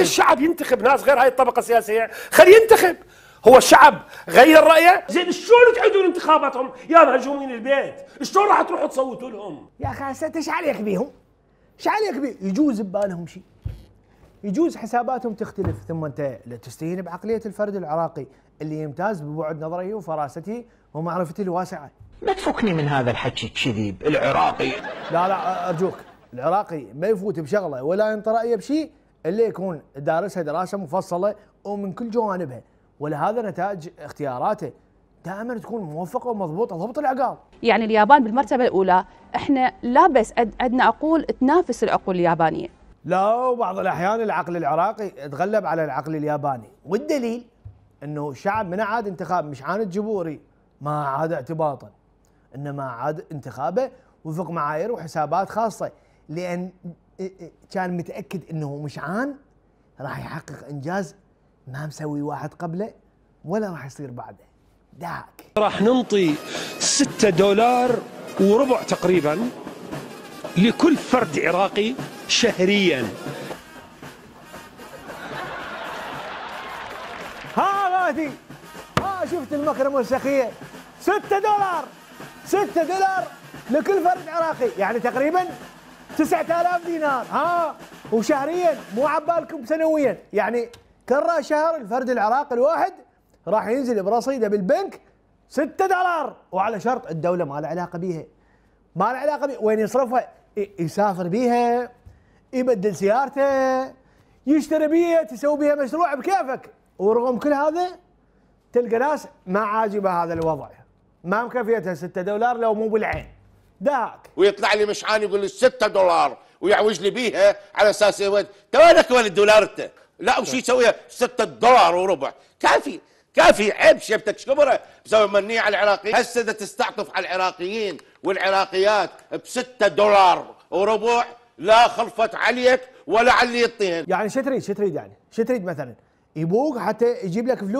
الشعب ينتخب ناس غير هاي الطبقه السياسيه، خليه ينتخب. هو الشعب غير رايه؟ زين شلون تعيدون انتخاباتهم يا مهجومين البيت؟ شلون راح تروحوا تصوتوا لهم؟ يا اخي هسه انت ايش عليك بيهم؟ ايش عليك بيهم؟ يجوز ببالهم شيء. يجوز حساباتهم تختلف، ثم انت لا تستهين بعقليه الفرد العراقي اللي يمتاز ببعد نظره وفراسته ومعرفته الواسعه. ما تفكني من هذا الحكي الكذيب العراقي. لا لا ارجوك، العراقي ما يفوت بشغله ولا ينطي رايه بشيء الا يكون دارسها دراسه مفصله ومن كل جوانبها، ولهذا نتائج اختياراته دائما تكون موفقه ومضبوطه ضبط العقال. يعني اليابان بالمرتبه الاولى، احنا لا بس عندنا عقول تنافس العقول اليابانيه. لا، وبعض الاحيان العقل العراقي تغلب على العقل الياباني، والدليل انه الشعب من عاد انتخاب مشعان الجبوري ما عاد اعتباطا، انما عاد انتخابه وفق معايير وحسابات خاصه، لان كان متاكد انه مشعان راح يحقق انجاز ما مسوي واحد قبله ولا راح يصير بعده. داك راح ننطي $6.25 تقريبا لكل فرد عراقي شهريا. ها غادي، ها شفت المكرمه السخيه، $6 $6 لكل فرد عراقي، يعني تقريبا 9000 دينار. ها وشهريا، مو عبالكم سنويا، يعني كرة شهر الفرد العراقي الواحد راح ينزل برصيده بالبنك $6، وعلى شرط الدوله ما لها علاقه بيها، ما لها علاقه بيها. وين يصرفها؟ يسافر بيها، يبدل سيارته، يشتري بيها، تسوي بيها مشروع بكيفك. ورغم كل هذا تلقى ناس ما عاجبها هذا الوضع، ما مكفيتها $6 لو مو بالعين. داك ويطلع لي مشعان يقول لي $6 ويعوج لي بيها على اساس يا ولد توالك ولد دولار انت. لا وش يسويها؟ $6.25. كافي كافي، عيب شيبتك شكبره مسوي منيع على العراقيين. هسه تستعطف على العراقيين والعراقيات $6.25، لا خلفت عليك ولا على اللي يعطيهن. يعني شو تريد؟ يعني شو تريد مثلا؟ يبوق حتى يجيب لك فلوس؟